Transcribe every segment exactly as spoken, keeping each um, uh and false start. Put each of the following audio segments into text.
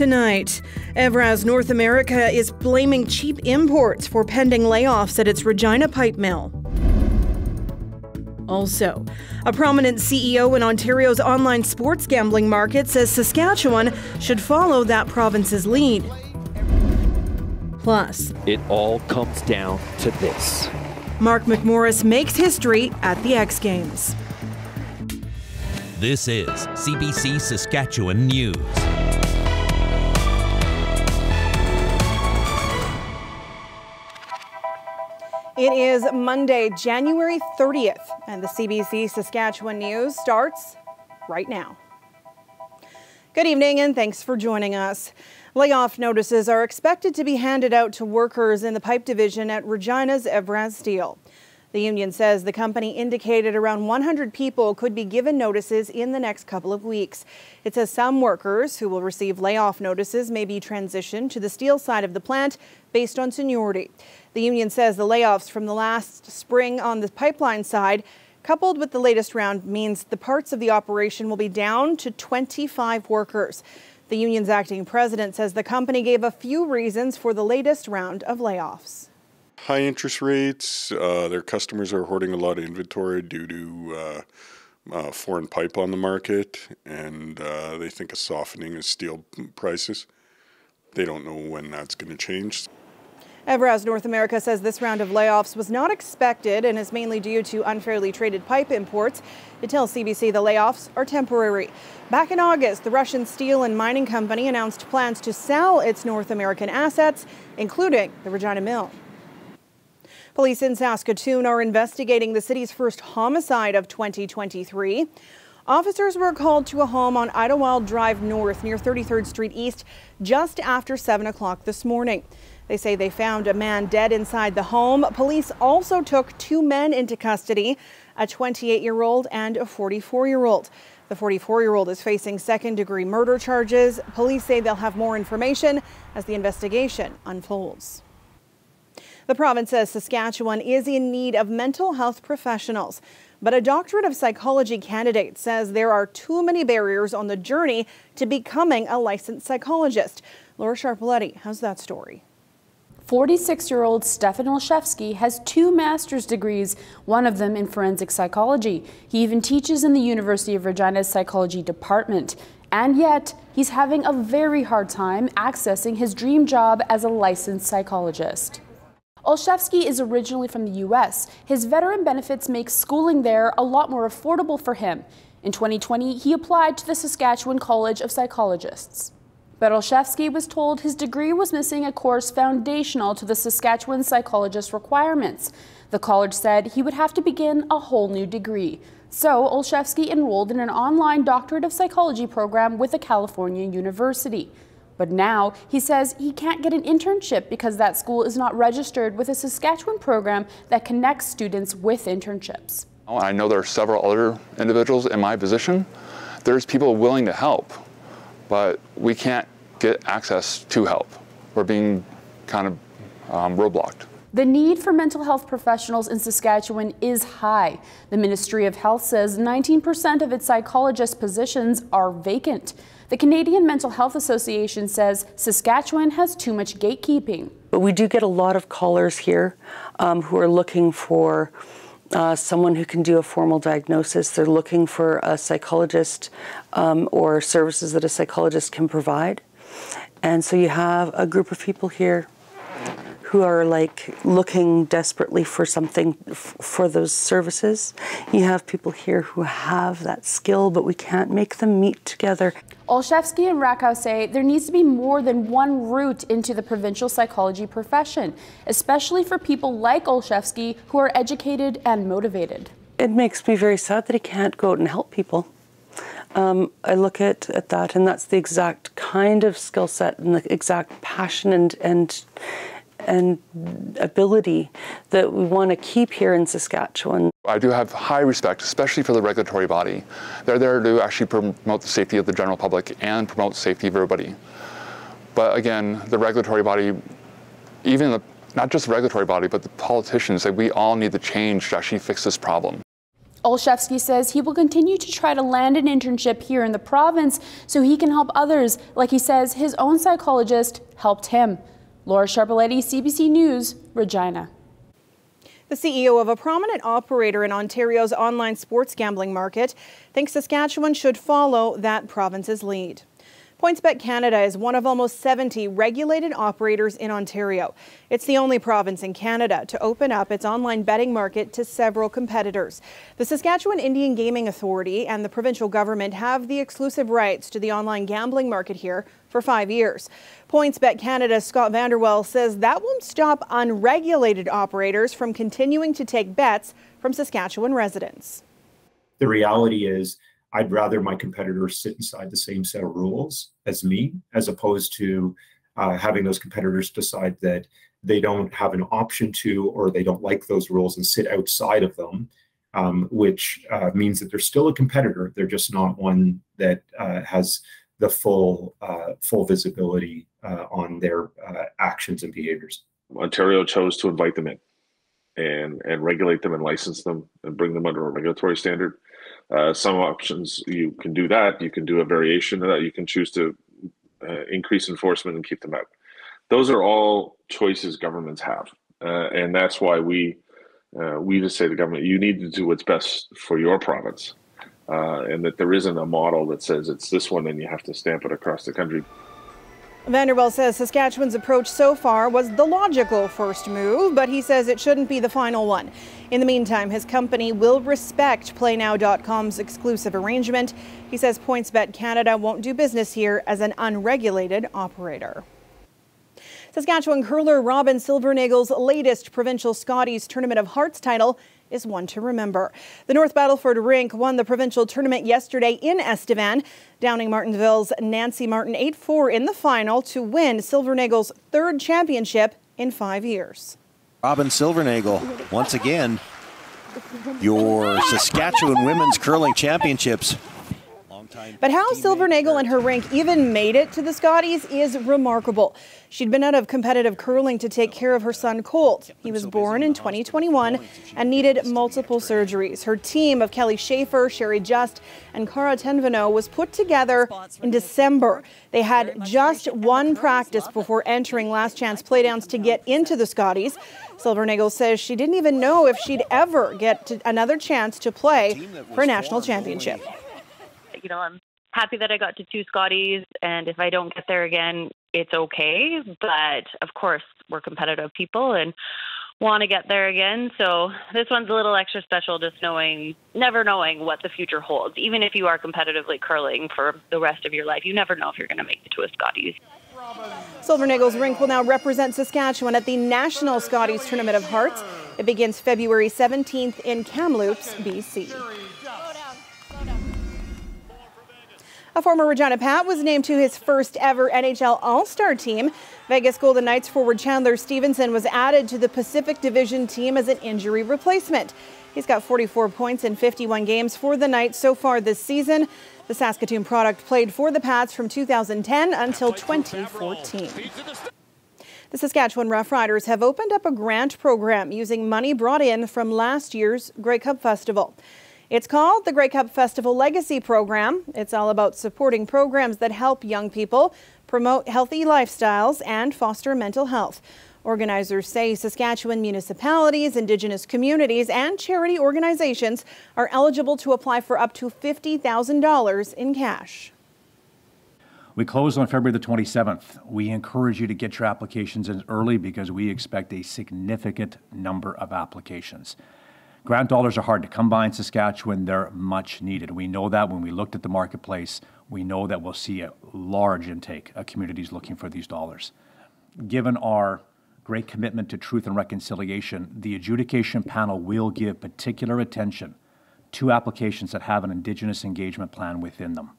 tonight. Evraz North America is blaming cheap imports for pending layoffs at its Regina pipe mill. Also, a prominent C E O in Ontario's online sports gambling market says Saskatchewan should follow that province's lead. Plus, it all comes down to this. Mark McMorris makes history at the X-Games. This is C B C Saskatchewan News. It is Monday, January thirtieth, and the C B C Saskatchewan News starts right now. Good evening, and thanks for joining us. Layoff notices are expected to be handed out to workers in the pipe division at Regina's Evraz Steel. The union says the company indicated around one hundred people could be given notices in the next couple of weeks. It says some workers who will receive layoff notices may be transitioned to the steel side of the plant based on seniority. The union says the layoffs from the last spring on the pipeline side, coupled with the latest round, means the parts of the operation will be down to twenty-five workers. The union's acting president says the company gave a few reasons for the latest round of layoffs. High interest rates, uh, their customers are hoarding a lot of inventory due to uh, uh, foreign pipe on the market, and uh, they think a softening of steel prices. They don't know when that's going to change. Evraz North America says this round of layoffs was not expected and is mainly due to unfairly traded pipe imports. It tells C B C the layoffs are temporary. Back in August, the Russian steel and mining company announced plans to sell its North American assets, including the Regina mill. Police in Saskatoon are investigating the city's first homicide of twenty twenty-three. Officers were called to a home on Idlewild Drive North near thirty-third Street East just after seven o'clock this morning. They say they found a man dead inside the home. Police also took two men into custody, a twenty-eight-year-old and a forty-four-year-old. The forty-four-year-old is facing second-degree murder charges. Police say they'll have more information as the investigation unfolds. The province says Saskatchewan is in need of mental health professionals, but a doctorate of psychology candidate says there are too many barriers on the journey to becoming a licensed psychologist. Laura Charpentier has that story. forty-six-year-old Stefan Olszewski has two master's degrees, one of them in forensic psychology. He even teaches in the University of Regina's psychology department. And yet, he's having a very hard time accessing his dream job as a licensed psychologist. Olszewski is originally from the U S. His veteran benefits make schooling there a lot more affordable for him. In twenty twenty, he applied to the Saskatchewan College of Psychologists. But Olszewski was told his degree was missing a course foundational to the Saskatchewan psychologist requirements. The college said he would have to begin a whole new degree. So Olszewski enrolled in an online doctorate of psychology program with a California university. But now he says he can't get an internship because that school is not registered with a Saskatchewan program that connects students with internships. I know there are several other individuals in my position. There's people willing to help, but we can't get access to help. We're being kind of um, roadblocked. The need for mental health professionals in Saskatchewan is high. The Ministry of Health says nineteen percent of its psychologist positions are vacant. The Canadian Mental Health Association says Saskatchewan has too much gatekeeping. But we do get a lot of callers here um, who are looking for uh, someone who can do a formal diagnosis. They're looking for a psychologist um, or services that a psychologist can provide. And so you have a group of people here who are like looking desperately for something f for those services. You have people here who have that skill, but we can't make them meet together. Olszewski and Rakow say there needs to be more than one route into the provincial psychology profession, especially for people like Olszewski who are educated and motivated. It makes me very sad that he can't go out and help people. Um, I look at, at that, and that's the exact kind of skill set and the exact passion and, and and ability that we want to keep here in Saskatchewan. I do have high respect, especially for the regulatory body. They're there to actually promote the safety of the general public and promote safety of everybody. But again, the regulatory body, even the, not just the regulatory body, but the politicians, that we all need the change to actually fix this problem. Olszewski says he will continue to try to land an internship here in the province so he can help others, like he says his own psychologist helped him. Laura Charpentier, C B C News, Regina. The C E O of a prominent operator in Ontario's online sports gambling market thinks Saskatchewan should follow that province's lead. PointsBet Canada is one of almost seventy regulated operators in Ontario. It's the only province in Canada to open up its online betting market to several competitors. The Saskatchewan Indian Gaming Authority and the provincial government have the exclusive rights to the online gambling market here for five years. PointsBet Canada's Scott Vanderwell says that won't stop unregulated operators from continuing to take bets from Saskatchewan residents. The reality is, I'd rather my competitors sit inside the same set of rules as me, as opposed to uh, having those competitors decide that they don't have an option to, or they don't like those rules and sit outside of them, um, which uh, means that they're still a competitor. They're just not one that uh, has the full, uh, full visibility uh, on their uh, actions and behaviors. Ontario chose to invite them in and, and regulate them and license them and bring them under a regulatory standard. Uh, some options you can do that, you can do a variation of that, you can choose to uh, increase enforcement and keep them out. Those are all choices governments have. Uh, and that's why we, uh, we just say to the government, you need to do what's best for your province. Uh, and that there isn't a model that says it's this one and you have to stamp it across the country. Vanderwell says Saskatchewan's approach so far was the logical first move, but he says it shouldn't be the final one. In the meantime, his company will respect play now dot com's exclusive arrangement. He says PointsBet Canada won't do business here as an unregulated operator. Saskatchewan curler Robin Silvernagle's latest provincial Scotties Tournament of Hearts title is one to remember. The North Battleford rink won the provincial tournament yesterday in Estevan, downing Martinville's Nancy Martin eight four in the final to win Silvernagle's third championship in five years. Robin Silvernagle, once again, your Saskatchewan Women's Curling Championships. But how Silvernagle and her rink even made it to the Scotties is remarkable. She'd been out of competitive curling to take care of her son, Colt. He was born in twenty twenty-one and needed multiple surgeries. Her team of Kelly Schaefer, Sherry Just, and Cara Tenveno was put together in December. They had just one practice before entering last chance playdowns to get into the Scotties. Silvernagle says she didn't even know if she'd ever get to another chance to play for a national championship. You know, I'm happy that I got to two Scotties, and if I don't get there again, it's okay. But of course, we're competitive people and want to get there again. So this one's a little extra special, just knowing, never knowing what the future holds. Even if you are competitively curling for the rest of your life, you never know if you're going to make it to a Scotties. Silvernagle's rink will now represent Saskatchewan at the National Scotties Tournament of Hearts. It begins February seventeenth in Kamloops, B C. A former Regina Pat was named to his first ever N H L All-Star team. Vegas Golden Knights forward Chandler Stephenson was added to the Pacific Division team as an injury replacement. He's got forty-four points in fifty-one games for the Knights so far this season. The Saskatoon product played for the Pats from two thousand ten until twenty fourteen. The Saskatchewan Roughriders have opened up a grant program using money brought in from last year's Grey Cup Festival. It's called the Grey Cup Festival Legacy Program. It's all about supporting programs that help young people, promote healthy lifestyles, and foster mental health. Organizers say Saskatchewan municipalities, Indigenous communities, and charity organizations are eligible to apply for up to fifty thousand dollars in cash. We close on February the twenty-seventh. We encourage you to get your applications in early because we expect a significant number of applications. Grant dollars are hard to come by in Saskatchewan. They're much needed. We know that when we looked at the marketplace, we know that we'll see a large intake of communities looking for these dollars. Given our great commitment to truth and reconciliation, the adjudication panel will give particular attention to applications that have an Indigenous engagement plan within them.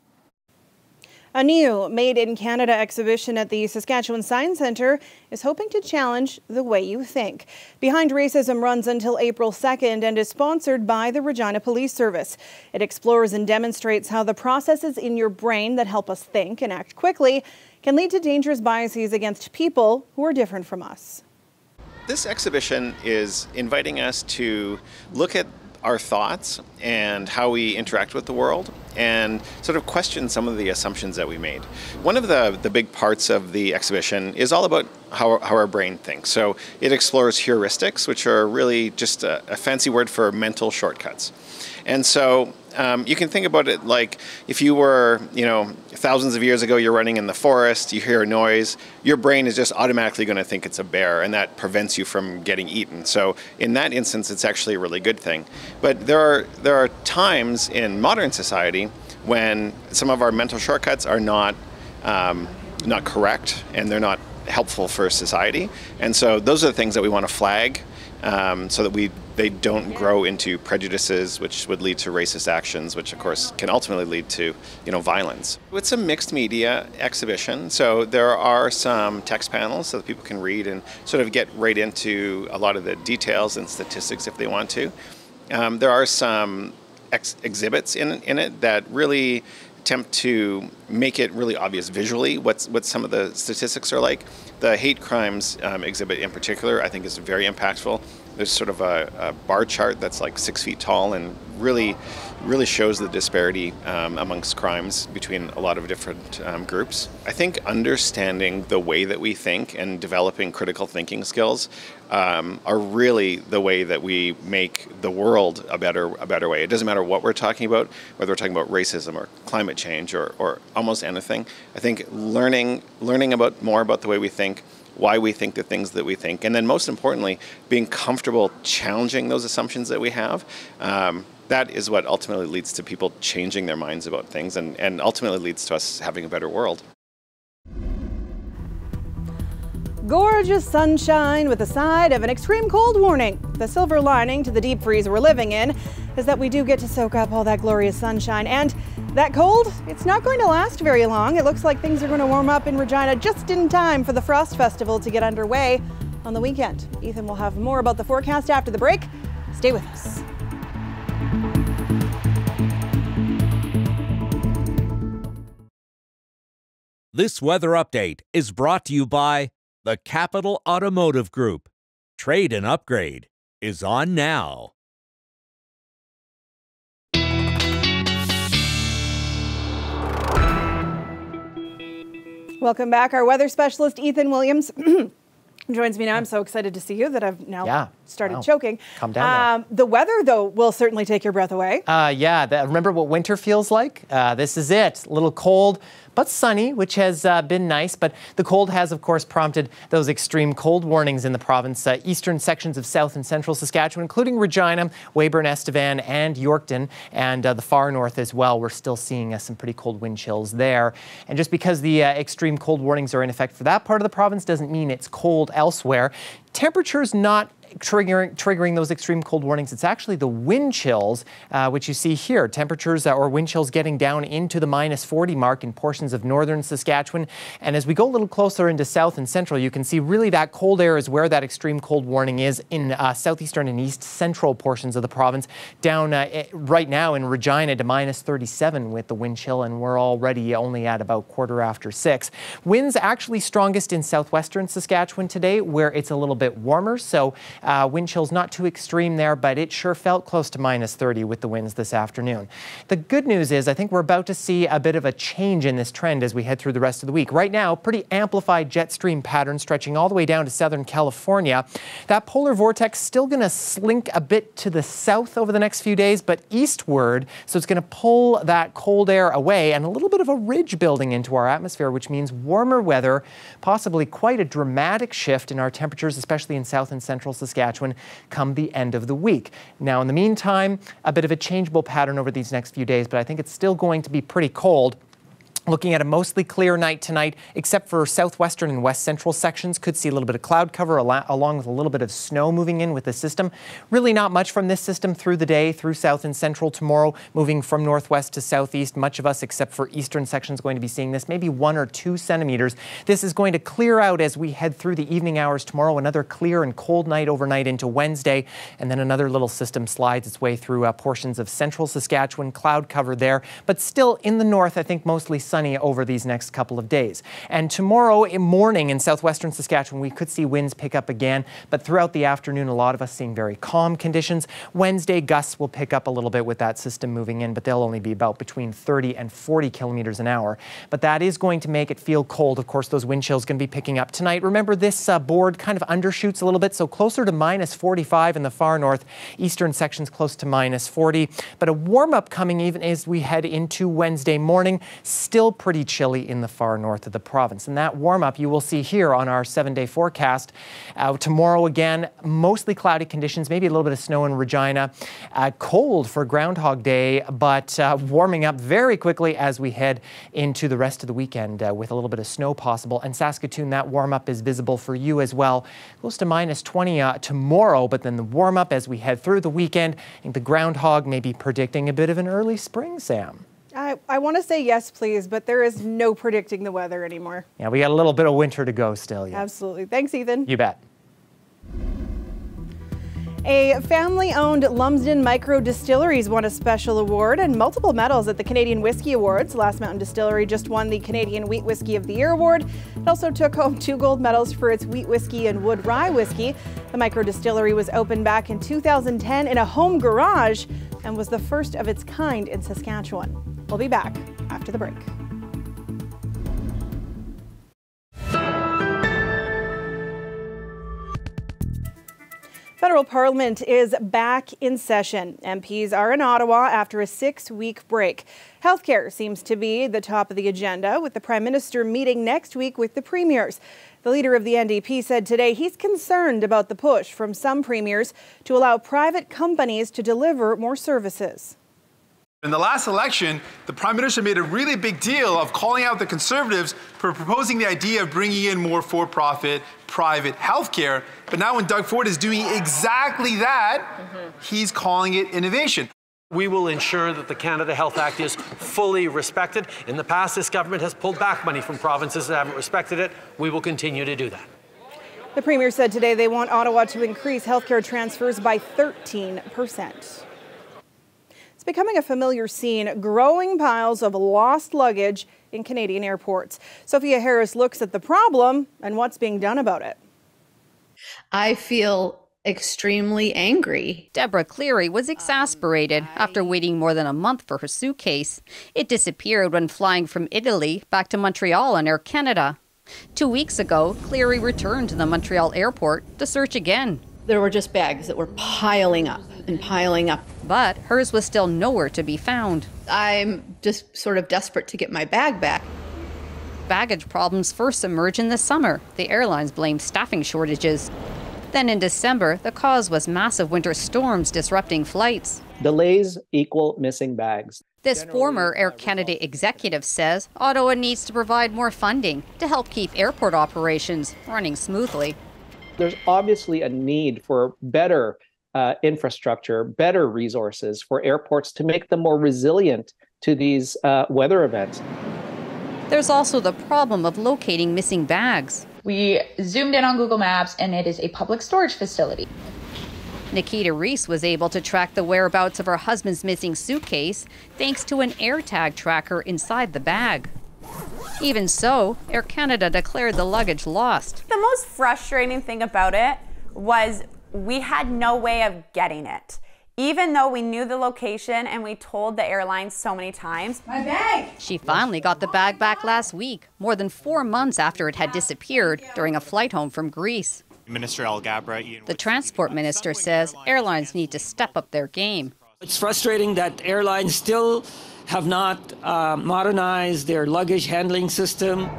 A new Made in Canada exhibition at the Saskatchewan Science Centre is hoping to challenge the way you think. Behind Racism runs until April second and is sponsored by the Regina Police Service. It explores and demonstrates how the processes in your brain that help us think and act quickly can lead to dangerous biases against people who are different from us. This exhibition is inviting us to look at our thoughts and how we interact with the world and sort of question some of the assumptions that we made. One of the, the big parts of the exhibition is all about how, how our brain thinks. So it explores heuristics, which are really just a, a fancy word for mental shortcuts. And so um, you can think about it like if you were, you know, thousands of years ago, you're running in the forest, you hear a noise, your brain is just automatically going to think it's a bear, and that prevents you from getting eaten. So in that instance, it's actually a really good thing. But there are, there are times in modern society when some of our mental shortcuts are not, um, not correct, and they're not helpful for society. And so those are the things that we want to flag um, so that we they don't grow into prejudices, which would lead to racist actions, which of course can ultimately lead to, you know, violence. It's a mixed media exhibition, so there are some text panels so that people can read and sort of get right into a lot of the details and statistics if they want to. Um, there are some ex exhibits in, in it that really attempt to make it really obvious visually what's, what some of the statistics are like. The hate crimes um, exhibit in particular I think is very impactful. There's sort of a, a bar chart that's like six feet tall and really, really shows the disparity um, amongst crimes between a lot of different um, groups. I think understanding the way that we think and developing critical thinking skills um, are really the way that we make the world a better, a better way. It doesn't matter what we're talking about, whether we're talking about racism or climate change or, or almost anything. I think learning, learning about more about the way we think, why we think the things that we think, and then most importantly, being comfortable challenging those assumptions that we have. Um, that is what ultimately leads to people changing their minds about things and, and ultimately leads to us having a better world. Gorgeous sunshine with a side of an extreme cold warning. The silver lining to the deep freeze we're living in is that we do get to soak up all that glorious sunshine, and that cold, it's not going to last very long. It looks like things are going to warm up in Regina just in time for the Frost Festival to get underway on the weekend. Ethan will have more about the forecast after the break. Stay with us. This weather update is brought to you by the Capital Automotive Group. Trade and Upgrade is on now. Welcome back. Our weather specialist, Ethan Williams, joins me now. I'm so excited to see you that I've now yeah, started wow. choking. Calm down. Um, the weather, though, will certainly take your breath away. Uh, yeah. That, remember what winter feels like? Uh, this is it. A little cold, but sunny, which has uh, been nice. But the cold has, of course, prompted those extreme cold warnings in the province. Uh, eastern sections of south and central Saskatchewan, including Regina, Weyburn, Estevan, and Yorkton, and uh, the far north as well. We're still seeing uh, some pretty cold wind chills there. And just because the uh, extreme cold warnings are in effect for that part of the province doesn't mean it's cold elsewhere. Temperatures not Triggering, triggering those extreme cold warnings. It's actually the wind chills, uh, which you see here. Temperatures uh, or wind chills getting down into the minus forty mark in portions of northern Saskatchewan. And as we go a little closer into south and central, you can see really that cold air is where that extreme cold warning is in uh, southeastern and east central portions of the province. Down uh, right now in Regina to minus thirty-seven with the wind chill, and we're already only at about quarter after six. Winds actually strongest in southwestern Saskatchewan today, where it's a little bit warmer. So Uh, wind chills not too extreme there, but it sure felt close to minus thirty with the winds this afternoon. The good news is I think we're about to see a bit of a change in this trend as we head through the rest of the week. Right now, pretty amplified jet stream pattern stretching all the way down to Southern California. That polar vortex still going to slink a bit to the south over the next few days, but eastward. So it's going to pull that cold air away and a little bit of a ridge building into our atmosphere, which means warmer weather, possibly quite a dramatic shift in our temperatures, especially in south and central Saskatchewan. Saskatchewan come the end of the week. Now, in the meantime, a bit of a changeable pattern over these next few days, but I think it's still going to be pretty cold. Looking at a mostly clear night tonight, except for southwestern and west central sections. Could see a little bit of cloud cover along with a little bit of snow moving in with the system. Really not much from this system through the day, through south and central tomorrow, moving from northwest to southeast. Much of us, except for eastern sections, going to be seeing this, maybe one or two centimeters. This is going to clear out as we head through the evening hours tomorrow. Another clear and cold night overnight into Wednesday, and then another little system slides its way through uh, portions of central Saskatchewan. Cloud cover there, but still in the north, I think mostly south sunny over these next couple of days. And tomorrow morning in southwestern Saskatchewan, we could see winds pick up again, but throughout the afternoon, a lot of us seeing very calm conditions. Wednesday, gusts will pick up a little bit with that system moving in, but they'll only be about between thirty and forty kilometers an hour. But that is going to make it feel cold. Of course, those wind chills going to be picking up tonight. Remember, this uh, board kind of undershoots a little bit, so closer to minus forty-five in the far north. Eastern sections close to minus forty. But a warm-up coming even as we head into Wednesday morning. Still pretty chilly in the far north of the province. And that warm-up you will see here on our seven-day forecast. Uh, tomorrow again, mostly cloudy conditions, maybe a little bit of snow in Regina. Uh, cold for Groundhog Day, but uh, warming up very quickly as we head into the rest of the weekend uh, with a little bit of snow possible. And Saskatoon, that warm-up is visible for you as well. Close to minus twenty uh, tomorrow, but then the warm-up as we head through the weekend. I think the groundhog may be predicting a bit of an early spring, Sam. I, I want to say yes, please, but there is no predicting the weather anymore. Yeah, we got a little bit of winter to go still. Yeah. Absolutely. Thanks, Ethan. You bet. A family-owned Lumsden Micro Distilleries won a special award and multiple medals at the Canadian Whiskey Awards. Last Mountain Distillery just won the Canadian Wheat Whiskey of the Year Award. It also took home two gold medals for its wheat whiskey and wood rye whiskey. The micro distillery was opened back in two thousand ten in a home garage and was the first of its kind in Saskatchewan. We'll be back after the break. Federal Parliament is back in session. M Ps are in Ottawa after a six-week break. Healthcare seems to be the top of the agenda, with the Prime Minister meeting next week with the premiers. The leader of the N D P said today he's concerned about the push from some premiers to allow private companies to deliver more services. In the last election, the Prime Minister made a really big deal of calling out the Conservatives for proposing the idea of bringing in more for-profit, private health care. But now when Doug Ford is doing exactly that, mm-hmm. he's calling it innovation. We will ensure that the Canada Health Act is fully respected. In the past, this government has pulled back money from provinces that haven't respected it. We will continue to do that. The Premier said today they want Ottawa to increase health care transfers by thirteen percent. It's becoming a familiar scene, growing piles of lost luggage in Canadian airports. Sophia Harris looks at the problem and what's being done about it. I feel extremely angry. Deborah Cleary was exasperated um, I... after waiting more than a month for her suitcase. It disappeared when flying from Italy back to Montreal on Air Canada. Two weeks ago, Cleary returned to the Montreal airport to search again. There were just bags that were piling up and piling up. But hers was still nowhere to be found. I'm just sort of desperate to get my bag back. Baggage problems first emerged in the summer. The airlines blamed staffing shortages. Then in December, the cause was massive winter storms disrupting flights. Delays equal missing bags. This Generally, former Air Canada executive says Ottawa needs to provide more funding to help keep airport operations running smoothly. There's obviously a need for better uh, infrastructure, better resources for airports to make them more resilient to these uh, weather events. There's also the problem of locating missing bags. We zoomed in on Google Maps and it is a public storage facility. Nikita Reese was able to track the whereabouts of her husband's missing suitcase thanks to an AirTag tracker inside the bag. Even so, Air Canada declared the luggage lost. The most frustrating thing about it was we had no way of getting it, even though we knew the location and we told the airline so many times. My bag! She finally got the bag back last week, more than four months after it had disappeared during a flight home from Greece. Minister El Gabra, the transport minister, says airlines need to step up their game. It's frustrating that airlines still have not uh, modernized their luggage handling system.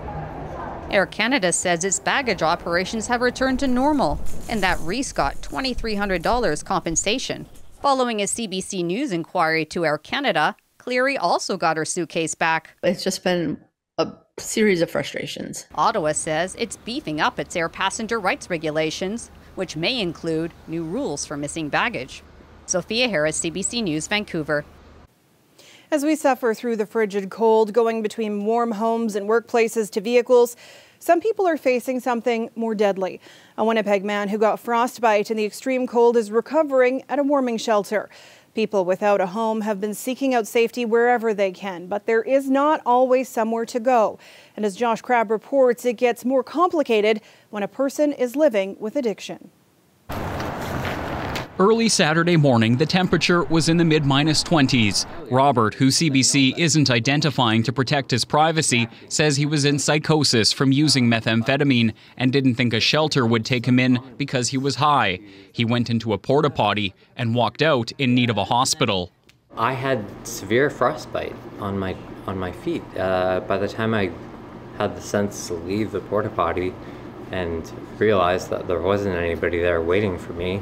Air Canada says its baggage operations have returned to normal and that Reese got two thousand three hundred dollars compensation. Following a C B C News inquiry to Air Canada, Cleary also got her suitcase back. It's just been a series of frustrations. Ottawa says it's beefing up its air passenger rights regulations, which may include new rules for missing baggage. Sophia Harris, C B C News, Vancouver. As we suffer through the frigid cold, going between warm homes and workplaces to vehicles, some people are facing something more deadly. A Winnipeg man who got frostbite in the extreme cold is recovering at a warming shelter. People without a home have been seeking out safety wherever they can, but there is not always somewhere to go. And as Josh Crabb reports, it gets more complicated when a person is living with addiction. Early Saturday morning, the temperature was in the mid minus twenties. Robert, who C B C isn't identifying to protect his privacy, says he was in psychosis from using methamphetamine and didn't think a shelter would take him in because he was high. He went into a porta potty and walked out in need of a hospital. I had severe frostbite on my on my feet. Uh, by the time I had the sense to leave the porta potty and realized that there wasn't anybody there waiting for me.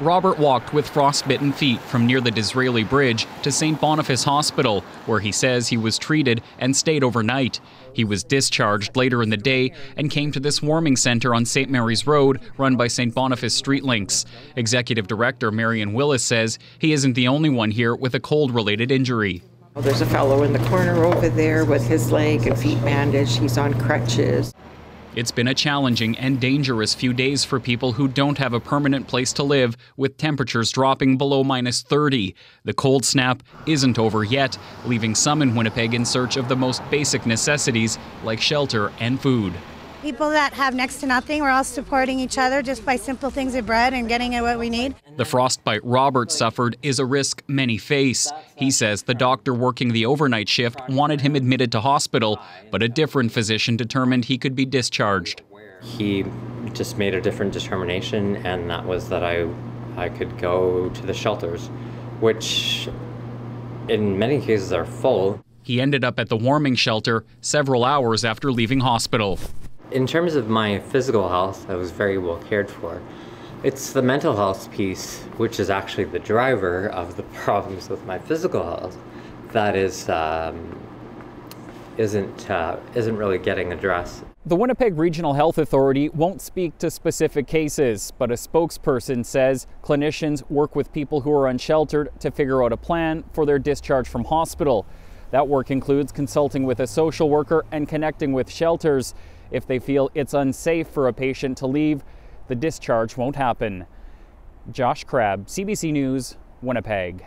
Robert walked with frostbitten feet from near the Disraeli Bridge to Saint Boniface Hospital, where he says he was treated and stayed overnight. He was discharged later in the day and came to this warming centre on Saint Mary's Road, run by Saint Boniface Streetlinks. Executive Director Marion Willis says he isn't the only one here with a cold-related injury. Well, there's a fellow in the corner over there with his leg and feet bandaged. He's on crutches. It's been a challenging and dangerous few days for people who don't have a permanent place to live, with temperatures dropping below minus thirty. The cold snap isn't over yet, leaving some in Winnipeg in search of the most basic necessities like shelter and food. People that have next to nothing, we're all supporting each other just by simple things of bread and getting at what we need. The frostbite Robert suffered is a risk many face. He says the doctor working the overnight shift wanted him admitted to hospital, but a different physician determined he could be discharged. He just made a different determination, and that was that I, I could go to the shelters, which in many cases are full. He ended up at the warming shelter several hours after leaving hospital. In terms of my physical health, I was very well cared for. It's the mental health piece, which is actually the driver of the problems with my physical health, that is, um, isn't, uh, isn't really getting addressed. The Winnipeg Regional Health Authority won't speak to specific cases, but a spokesperson says clinicians work with people who are unsheltered to figure out a plan for their discharge from hospital. That work includes consulting with a social worker and connecting with shelters. If they feel it's unsafe for a patient to leave, the discharge won't happen. Josh Crabb, C B C News, Winnipeg.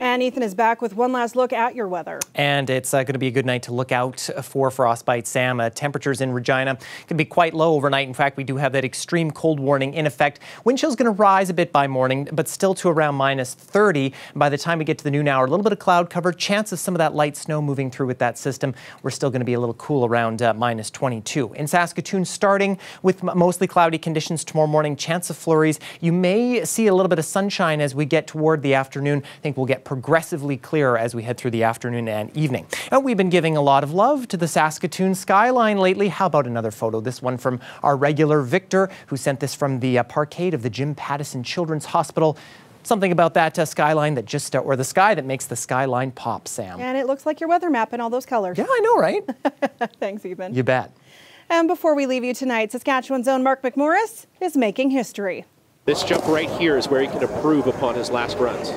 And Ethan is back with one last look at your weather. And it's uh, going to be a good night to look out for frostbite, Sam. Uh, temperatures in Regina can be quite low overnight. In fact, we do have that extreme cold warning in effect. Wind chill is going to rise a bit by morning, but still to around minus thirty. By the time we get to the noon hour, a little bit of cloud cover, chance of some of that light snow moving through with that system. We're still going to be a little cool around uh, minus twenty-two. In Saskatoon, starting with mostly cloudy conditions tomorrow morning, chance of flurries. You may see a little bit of sunshine as we get toward the afternoon. I think we'll get progressively clearer as we head through the afternoon and evening. And we've been giving a lot of love to the Saskatoon skyline lately. How about another photo? This one from our regular Victor, who sent this from the uh, parkade of the Jim Pattison Children's Hospital. Something about that uh, skyline that just, uh, or the sky that makes the skyline pop, Sam. And it looks like your weather map in all those colors. Yeah, I know, right? Thanks, Eben. You bet. And before we leave you tonight, Saskatchewan's own Mark McMorris is making history. This jump right here is where he can improve upon his last runs.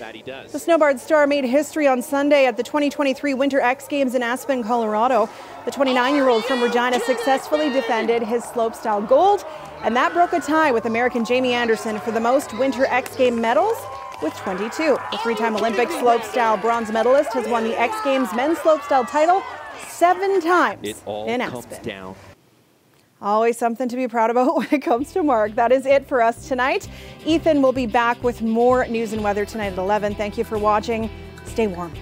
That he does. The snowboard star made history on Sunday at the twenty twenty-three Winter X Games in Aspen, Colorado. The twenty-nine-year-old from Regina successfully defended his slopestyle gold, and that broke a tie with American Jamie Anderson for the most Winter X Game medals with twenty-two. The three-time Olympic slopestyle bronze medalist has won the X Games men's slopestyle title seven times it all in Aspen. Comes down. Always something to be proud about when it comes to Mark. That is it for us tonight. Ethan will be back with more news and weather tonight at eleven. Thank you for watching. Stay warm.